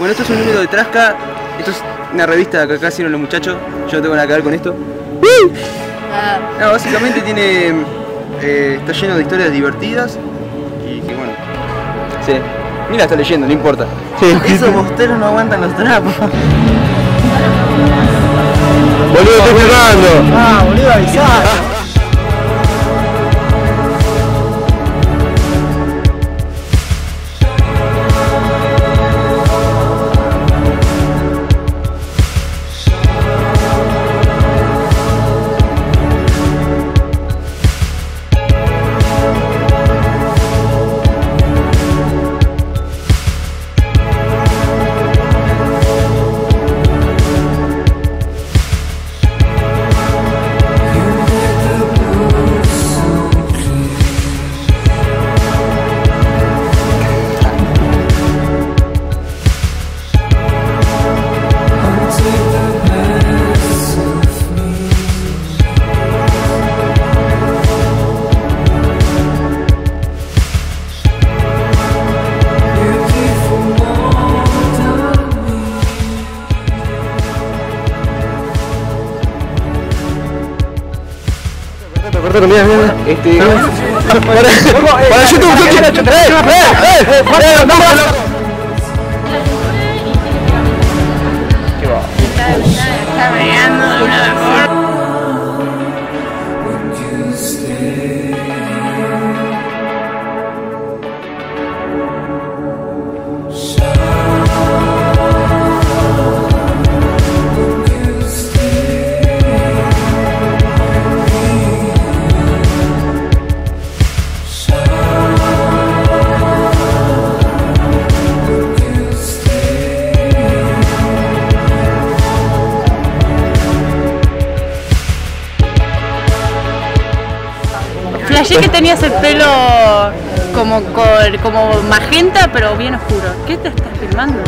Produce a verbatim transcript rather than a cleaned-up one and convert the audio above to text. Bueno, esto es un número de Trasca. Esto es una revista que acá hicieron los muchachos. Yo no tengo nada que ver con esto. No, básicamente tiene... Eh, está lleno de historias divertidas. Y que bueno... Sí. Mira, está leyendo, no importa. Sí. Esos bosteros no aguantan los trapos. Boludo, estoy cerrando. Ah, boludo, avisar. Mira, mira, mira. Este... Para YouTube, YouTube. Flashé que tenías el pelo como, como magenta, pero bien oscuro. ¿Qué te estás filmando?